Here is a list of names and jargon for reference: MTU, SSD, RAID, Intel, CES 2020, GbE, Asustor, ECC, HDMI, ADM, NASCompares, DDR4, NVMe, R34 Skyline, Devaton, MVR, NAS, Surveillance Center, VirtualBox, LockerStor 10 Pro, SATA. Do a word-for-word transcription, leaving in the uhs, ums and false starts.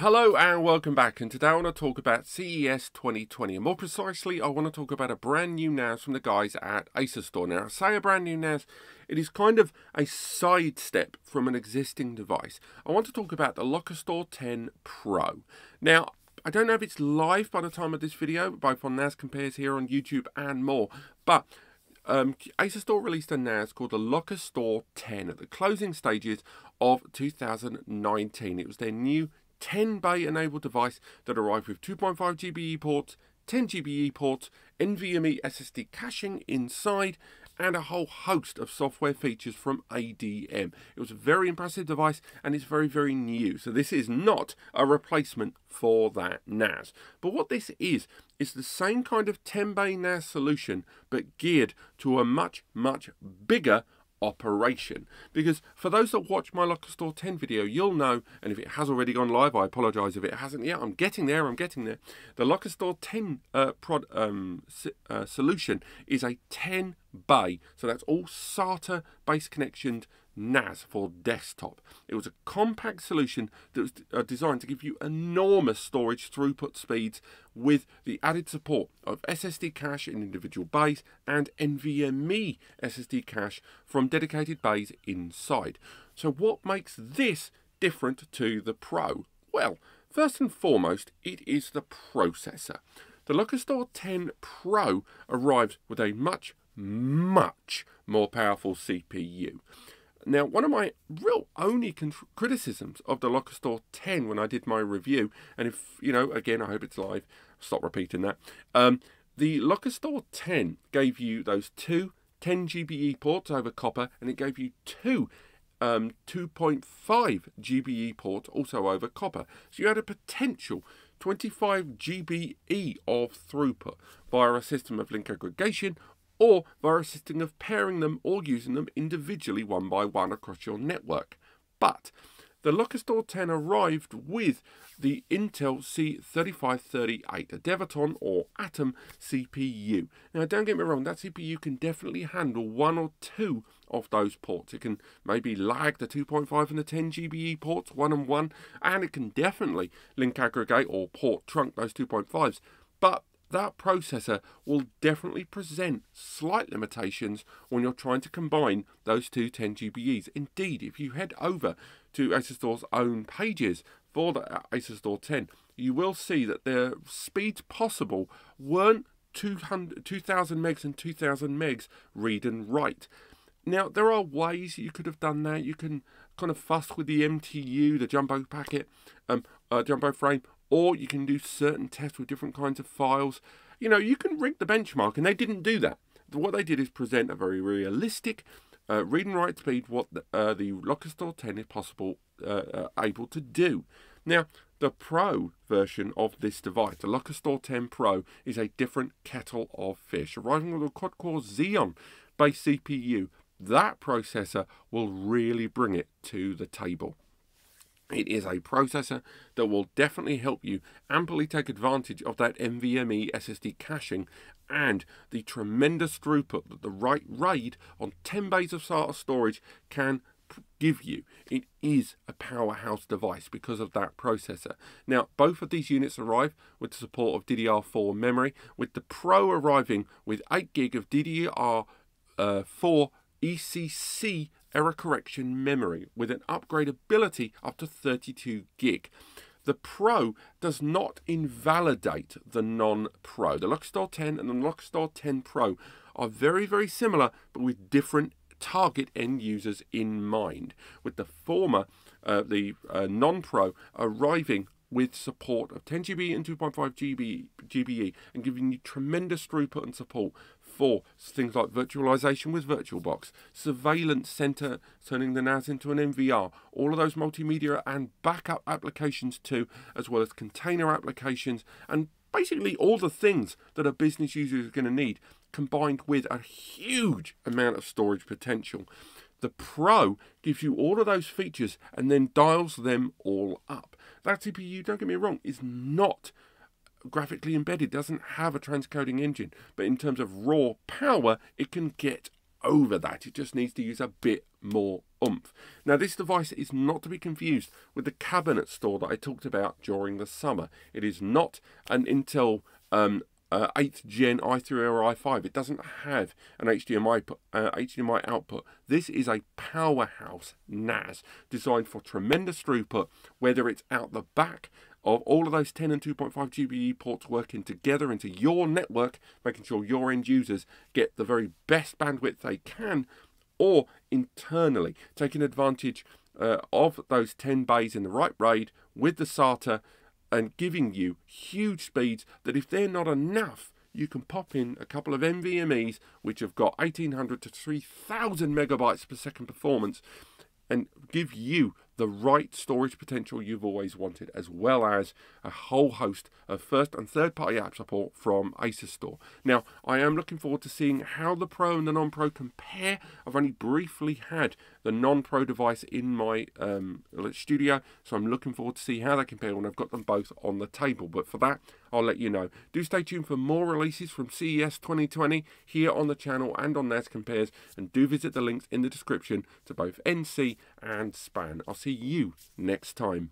Hello and welcome back, and today I want to talk about C E S twenty twenty, and more precisely I want to talk about a brand new announcement from the guys at Asustor. Now I say a brand new announcement, it is kind of a sidestep from an existing device. I want to talk about the LockerStor ten Pro. Now I don't know if it's live by the time of this video, both on N A S Compares here on YouTube and more, but Um, Asustor released a N A S called the LockerStor ten at the closing stages of two thousand nineteen. It was their new ten bay enabled device that arrived with two point five G B E ports, ten G B E ports, NVMe S S D caching inside, and a whole host of software features from A D M. It was a very impressive device, and it's very, very new. So this is not a replacement for that N A S. But what this is, is the same kind of ten bay N A S solution, but geared to a much, much bigger operation. Because for those that watch my LockerStor ten video, you'll know, and if it has already gone live, I apologize if it hasn't yet, I'm getting there, I'm getting there. The LockerStor ten uh, prod, um, uh, solution is a ten bay, so that's all SATA based connections N A S for desktop. It was a compact solution that was uh, designed to give you enormous storage throughput speeds with the added support of S S D cache in individual bays and NVMe S S D cache from dedicated bays inside. So what makes this different to the Pro? Well, first and foremost, it is the processor. The LockerStor ten Pro arrives with a much, much more powerful C P U. Now, one of my real only criticisms of the LockerStor ten when I did my review, and if, you know, again, I hope it's live, stop repeating that. Um, the LockerStor ten gave you those two ten G B E ports over copper, and it gave you two um, two point five G B E ports also over copper. So you had a potential twenty-five G B E of throughput via a system of link aggregation, or via a system of pairing them or using them individually one by one across your network. But the LockerStor ten arrived with the Intel C thirty-five thirty-eight, a Devaton or Atom C P U. Now don't get me wrong, that C P U can definitely handle one or two of those ports. It can maybe lag the two point five and the ten G B E ports, one and one, and it can definitely link aggregate or port trunk those two point fives. But that processor will definitely present slight limitations when you're trying to combine those two ten G B Es. Indeed, if you head over to Asustor's own pages for the Asustor ten, you will see that their speeds possible weren't two thousand megs and two thousand megs read and write. Now, there are ways you could have done that. You can kind of fuss with the M T U, the jumbo packet, um, uh, jumbo frame, or you can do certain tests with different kinds of files. You know, you can rig the benchmark, and they didn't do that. What they did is present a very realistic uh, read and write speed, what the, uh, the LockerStor ten is possible, uh, uh, able to do. Now, the Pro version of this device, the LockerStor ten Pro, is a different kettle of fish. Arriving with a quad-core Xeon-based C P U, that processor will really bring it to the table. It is a processor that will definitely help you amply take advantage of that NVMe S S D caching and the tremendous throughput that the right RAID on ten bays of SATA storage can give you. It is a powerhouse device because of that processor. Now, both of these units arrive with the support of D D R four memory, with the Pro arriving with eight gig of D D R four E C C error correction memory with an upgradeability up to thirty-two gig. The Pro does not invalidate the non-Pro. The LockerStor ten and the LockerStor ten Pro are very, very similar, but with different target end users in mind. With the former, uh, the uh, non-Pro, arriving with support of ten G B E and two point five G B E and giving you tremendous throughput and support for things like virtualization with VirtualBox, Surveillance Center, turning the N A S into an M V R, all of those multimedia and backup applications too, as well as container applications, and basically all the things that a business user is going to need, combined with a huge amount of storage potential. The Pro gives you all of those features and then dials them all up. That C P U, don't get me wrong, is not graphically embedded, doesn't have a transcoding engine, but in terms of raw power, it can get over that. It just needs to use a bit more oomph. Now, this device is not to be confused with the cabinet store that I talked about during the summer. It is not an Intel um, uh, eighth gen i three or i five. It doesn't have an H D M I, uh, H D M I output. This is a powerhouse N A S designed for tremendous throughput, whether it's out the back of all of those ten and two point five G B E ports working together into your network, making sure your end users get the very best bandwidth they can, or internally, taking advantage uh, of those ten bays in the right RAID with the SATA and giving you huge speeds that, if they're not enough, you can pop in a couple of N V M Es, which have got eighteen hundred to three thousand megabytes per second performance, and give you the right storage potential you've always wanted, as well as a whole host of first and third party app support from Asustor. Now, I am looking forward to seeing how the Pro and the non-Pro compare. I've only briefly had the non-Pro device in my um, studio, so I'm looking forward to see how they compare when I've got them both on the table. But for that, I'll let you know. Do stay tuned for more releases from C E S twenty twenty here on the channel and on N A S Compares, and do visit the links in the description to both N C and Span. I'll see you next time.